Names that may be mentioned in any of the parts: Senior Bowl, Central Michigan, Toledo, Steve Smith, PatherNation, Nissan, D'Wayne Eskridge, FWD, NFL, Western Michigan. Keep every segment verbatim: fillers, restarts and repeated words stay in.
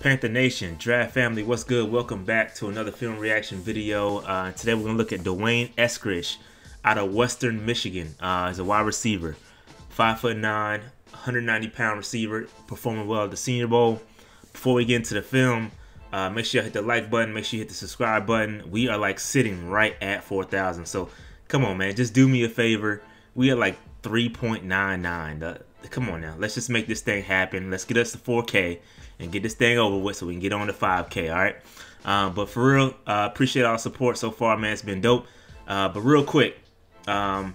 Panther Nation, Draft Family, what's good? Welcome back to another film reaction video. Uh, today we're going to look at D'Wayne Eskridge out of Western Michigan. Uh, he's a wide receiver, five foot nine, one hundred ninety pound receiver, performing well at the Senior Bowl. Before we get into the film, uh, make sure you hit the like button, make sure you hit the subscribe button. We are like sitting right at four thousand, so come on, man, just do me a favor. We are like three point nine nine. Uh, Come on now, let's just make this thing happen. Let's get us to four K and get this thing over with so we can get on to five K, all right? Uh, but for real, uh, appreciate all support so far, man. It's been dope. Uh, but real quick, um,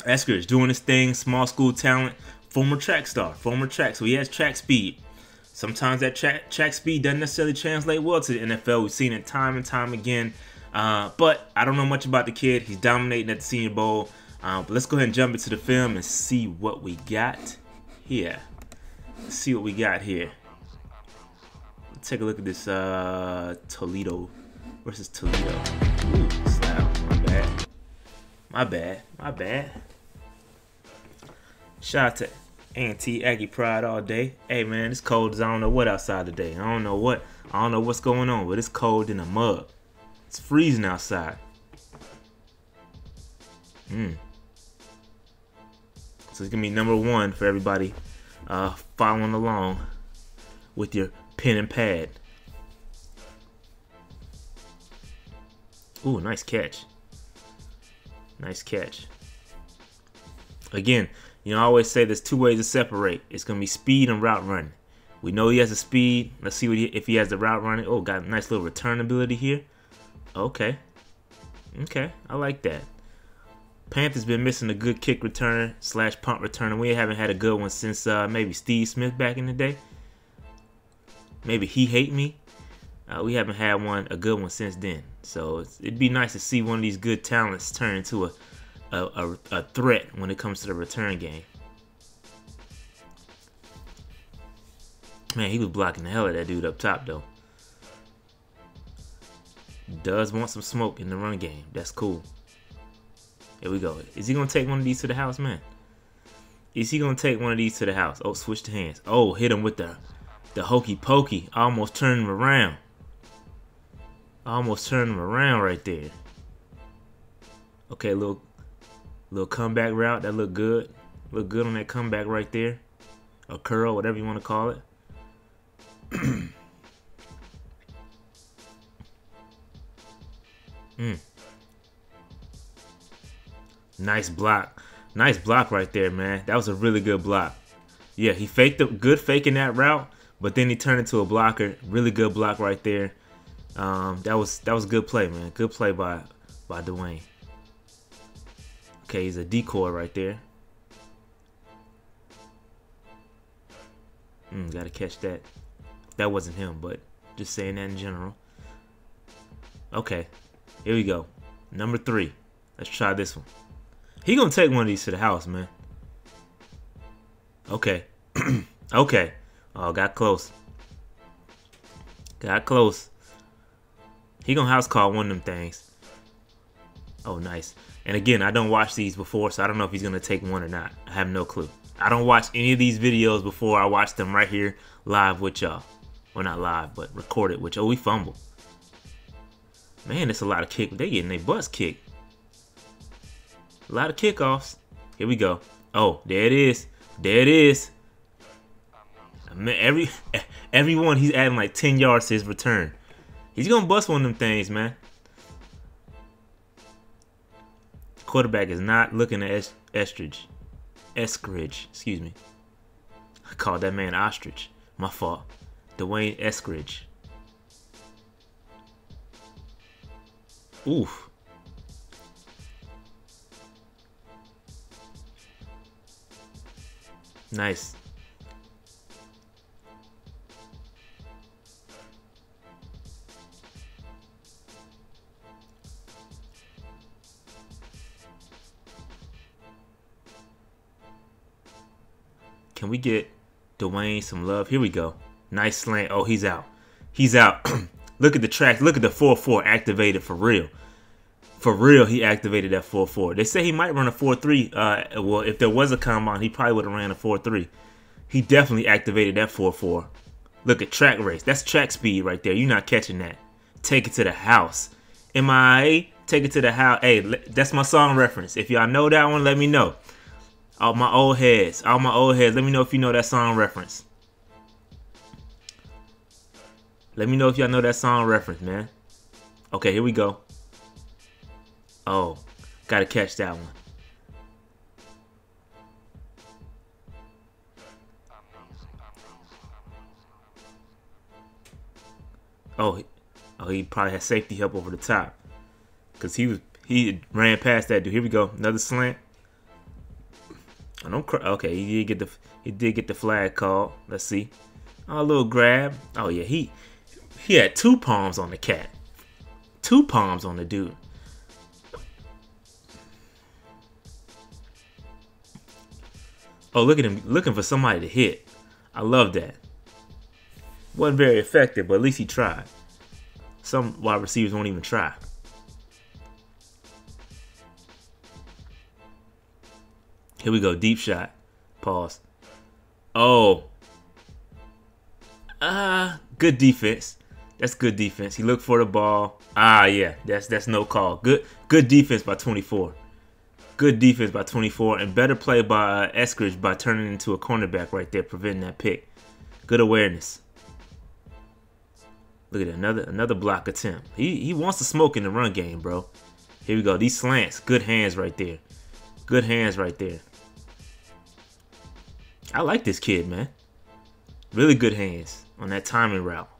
Eskridge doing his thing, small school talent, former track star, former track. So he has track speed. Sometimes that track, track speed doesn't necessarily translate well to the N F L. We've seen it time and time again. Uh, but I don't know much about the kid. He's dominating at the Senior Bowl. Um, but let's go ahead and jump into the film and see what we got here. Let's see what we got here. Let's take a look at this uh, Toledo versus Toledo. Ooh, it's loud. My bad. My bad. My bad. Shout out to Auntie Aggie Pride all day. Hey man, it's cold as I don't know what outside today. I don't know what. I don't know what's going on, but it's cold in the mug. It's freezing outside. Hmm. So it's gonna be number one for everybody uh, following along with your pen and pad. Ooh, nice catch. Nice catch. Again, you know, I always say there's two ways to separate. It's gonna be speed and route running. We know he has the speed. Let's see what he, if he has the route running. Oh, got a nice little return ability here. Okay. Okay, I like that. Panthers been missing a good kick returner slash punt returner. We haven't had a good one since uh, maybe Steve Smith back in the day. Maybe he hate me. Uh, we haven't had one a good one since then. So it's, it'd be nice to see one of these good talents turn into a a, a a threat when it comes to the return game. Man, he was blocking the hell out of that dude up top though. Does want some smoke in the run game. That's cool. Here we go. Is he going to take one of these to the house, man? Is he going to take one of these to the house? Oh, switch the hands. Oh, hit him with the, the hokey pokey. I almost turned him around. I almost turned him around right there. Okay, little, little comeback route. That looked good. Looked good on that comeback right there. A curl, whatever you want to call it. Hmm. Nice block. Nice block right there, man. That was a really good block. Yeah, he faked up. Good faking that route, but then he turned into a blocker. Really good block right there. Um, that was that was good play, man. Good play by, by D'Wayne. Okay, he's a decoy right there. Mm, gotta catch that. That wasn't him, but just saying that in general. Okay, here we go. Number three. Let's try this one. He gonna take one of these to the house, man. Okay. Okay. Oh, got close. Got close. He gonna house call one of them things. Oh, nice. And again, I don't watch these before, so I don't know if he's gonna take one or not. I have no clue. I don't watch any of these videos before. I watch them right here live with y'all. Well, not live, but recorded with y'all. Oh, we fumble. Man, it's a lot of kick. They getting their butts kicked. A lot of kickoffs. Here we go. Oh, there it is. There it is. I mean, every everyone he's adding like ten yards to his return. He's gonna bust one of them things, man. The quarterback is not looking at es Eskridge. Eskridge, excuse me. I called that man ostrich. My fault. D'Wayne Eskridge. Oof. Nice. Can we get D'Wayne some love? Here we go. Nice slant. Oh, he's out. He's out. Look at the track. Look at the four four activated for real. For real, he activated that four four. They say he might run a four three. Uh, well, if there was a combine, he probably would have ran a four three. He definitely activated that four four. Look at track race. That's track speed right there. You're not catching that. Take it to the house. M I A, take it to the house. Hey, that's my song reference. If y'all know that one, let me know. All my old heads. All my old heads. Let me know if you know that song reference. Let me know if y'all know that song reference, man. Okay, here we go. Oh, gotta catch that one. Oh, oh, he probably had safety help over the top, cause he was he ran past that dude. Here we go, another slant. I don't cry. Okay, he did get the he did get the flag called. Let's see. Oh, a little grab. Oh yeah, he he had two palms on the cat, two palms on the dude. Oh, look at him looking for somebody to hit. I love that. Wasn't very effective, but at least he tried. Some wide receivers won't even try. Here we go, deep shot. Pause. Oh. Ah, uh, good defense. That's good defense. He looked for the ball. Ah, yeah, that's that's no call. Good good defense by twenty-four. Good defense by twenty-four, and better play by uh, Eskridge by turning into a cornerback right there, preventing that pick. Good awareness. Look at that, another another block attempt. He he wants to smoke in the run game, bro. Here we go. These slants, good hands right there. Good hands right there. I like this kid, man. Really good hands on that timing route.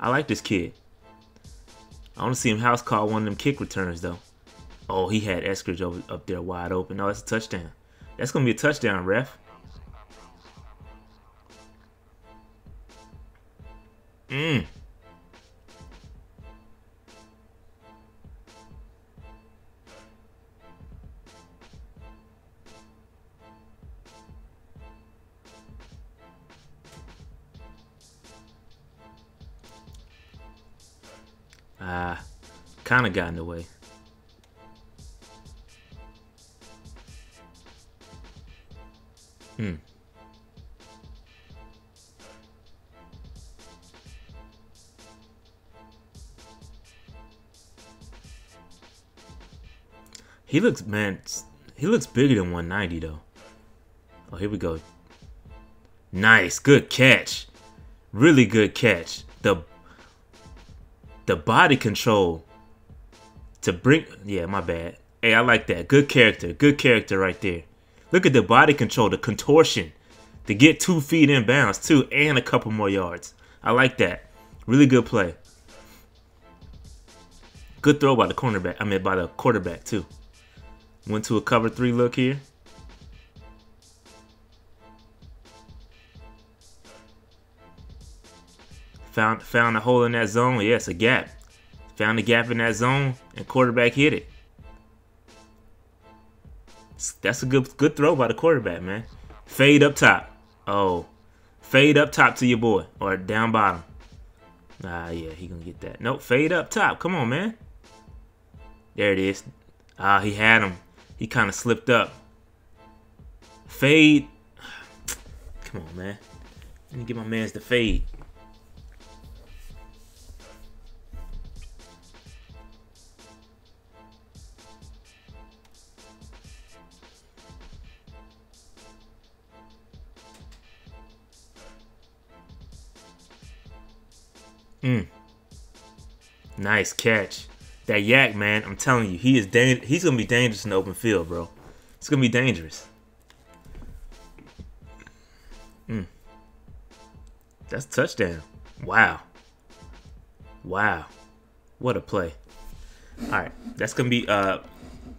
I like this kid. I want to see him house call one of them kick returns though. Oh, he had Eskridge over, up there wide open. Oh, that's a touchdown. That's gonna be a touchdown, ref. Mm. Ah, kind of got in the way. Hmm. He looks, man, he looks bigger than one ninety, though. Oh, here we go. Nice. Good catch. Really good catch. The the body control to bring... Yeah, my bad. Hey, I like that. Good character. Good character right there. Look at the body control, the contortion. To get two feet in bounds, too, and a couple more yards. I like that. Really good play. Good throw by the cornerback. I mean, by the quarterback, too. Went to a cover three look here. Found found a hole in that zone. Yes, a gap. Found a gap in that zone, and quarterback hit it. That's a good good throw by the quarterback, man. Fade up top. Oh, fade up top to your boy, or down bottom. Ah, yeah, he gonna get that. Nope, fade up top. Come on, man. There it is. Ah, he had him. He kind of slipped up. Fade. Come on, man. Let me get my man's the fade. Mm. Nice catch. That yak, man. I'm telling you, he is dang he's gonna be dangerous in the open field, bro. It's gonna be dangerous. Mm. That's a touchdown. Wow. Wow. What a play. Alright, that's gonna be uh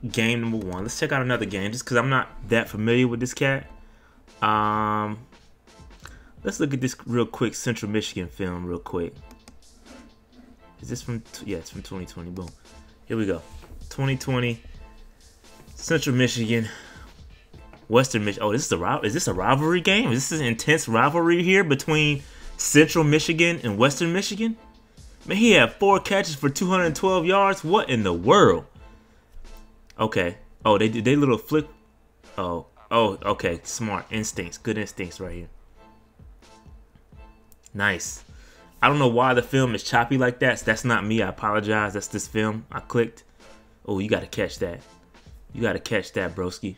game number one. Let's check out another game just because I'm not that familiar with this cat. Um let's look at this real quick Central Michigan film real quick. Is this from, yeah, it's from twenty twenty, boom. Here we go, twenty twenty, Central Michigan, Western Michigan. Oh, this is a, is this a rivalry game? Is this an intense rivalry here between Central Michigan and Western Michigan? Man, he had four catches for two hundred twelve yards. What in the world? Okay, oh, they did they little flick. Oh, oh, okay, smart instincts, good instincts right here. Nice. I don't know why the film is choppy like that. So that's not me. I apologize. That's this film. I clicked. Oh, you got to catch that. You got to catch that, broski.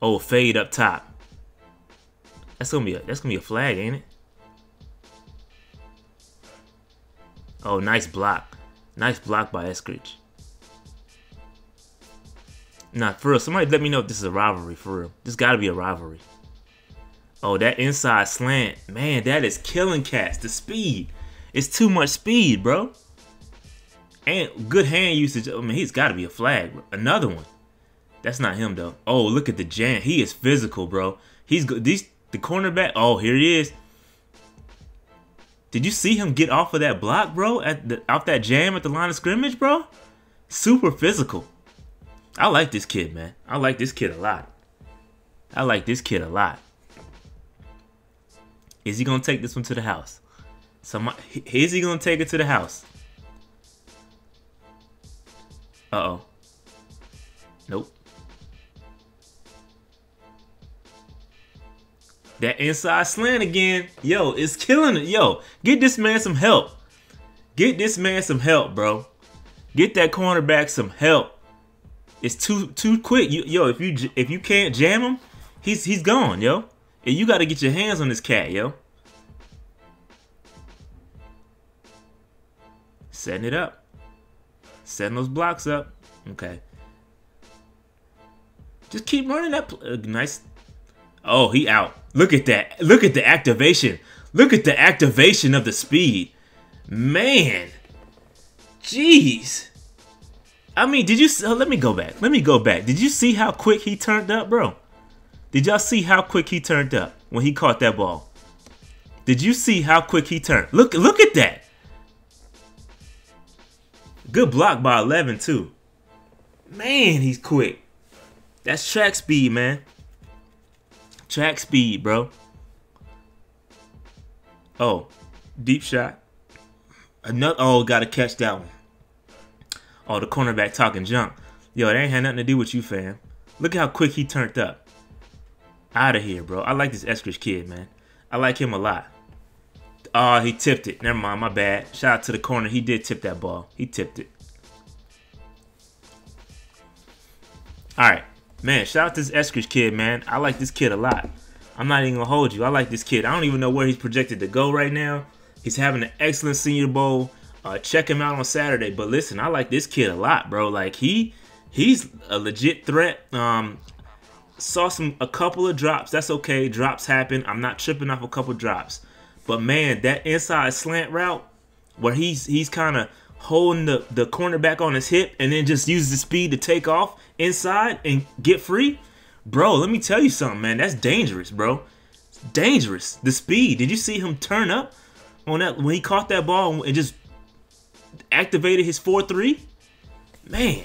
Oh, fade up top. That's gonna be a, that's gonna be a flag, ain't it? Oh, nice block. Nice block by Eskridge. Nah, for real, somebody let me know if this is a rivalry, for real. This gotta be a rivalry. Oh, that inside slant. Man, that is killing cats. The speed. It's too much speed, bro. And good hand usage. I mean, he's gotta be a flag. Another one. That's not him, though. Oh, look at the jam. He is physical, bro. He's good. These, the cornerback. Oh, here he is. Did you see him get off of that block, bro? At the, off that jam at the line of scrimmage, bro? Super physical. I like this kid, man. I like this kid a lot. I like this kid a lot. Is he going to take this one to the house? Somebody, is he going to take it to the house? Uh-oh. Nope. That inside slant again. Yo, it's killing it. Yo, get this man some help. Get this man some help, bro. Get that cornerback some help. It's too too quick. You, yo, if you if you can't jam him, he's he's gone, yo. And you got to get your hands on this cat, yo. Setting it up. Setting those blocks up. Okay. Just keep running that uh, nice. Oh, he out. Look at that. Look at the activation. Look at the activation of the speed. Man. Jeez. I mean, did you see, oh, let me go back. Let me go back. Did you see how quick he turned up, bro? Did y'all see how quick he turned up when he caught that ball? Did you see how quick he turned? Look look at that. Good block by eleven too. Man, he's quick. That's track speed, man. Track speed, bro. Oh, deep shot. Another, oh, gotta catch that one. Oh, the cornerback talking junk. Yo, it ain't had nothing to do with you, fam. Look how quick he turned up. Out of here, bro. I like this Eskridge kid, man. I like him a lot. Oh, he tipped it. Never mind, my bad. Shout out to the corner. He did tip that ball. He tipped it. All right. Man, shout out to this Eskridge kid, man. I like this kid a lot. I'm not even going to hold you. I like this kid. I don't even know where he's projected to go right now. He's having an excellent Senior Bowl. Uh, check him out on Saturday. But listen, I like this kid a lot, bro. Like, he he's a legit threat. Um, saw some a couple of drops. That's okay. Drops happen. I'm not tripping off a couple drops. But, man, that inside slant route where he's he's kind of holding the, the cornerback on his hip and then just uses the speed to take off inside and get free, bro. Let me tell you something, man. That's dangerous, bro. It's dangerous. The speed. Did you see him turn up on that when he caught that ball and just activated his four three? Man,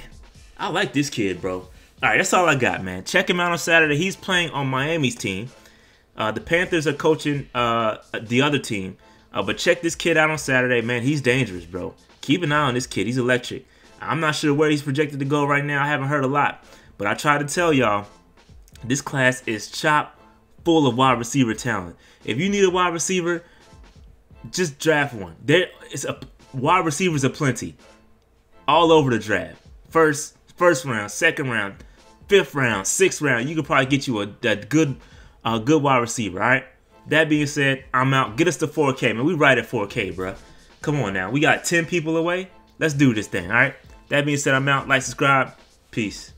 I like this kid, bro. All right, that's all I got, man. Check him out on Saturday. He's playing on Miami's team. Uh, the Panthers are coaching uh, the other team. Uh, but check this kid out on Saturday, man. He's dangerous, bro. Keep an eye on this kid. He's electric. I'm not sure where he's projected to go right now. I haven't heard a lot. But I try to tell y'all, this class is chock full of wide receiver talent. If you need a wide receiver, just draft one. There is a wide receivers aplenty. All over the draft. First, first round, second round, fifth round, sixth round. You could probably get you a, a good a good wide receiver, all right? That being said, I'm out. Get us to four K, man. We right at four K, bro. Come on now. We got ten people away. Let's do this thing, all right? That being said, I'm out. Like, subscribe. Peace.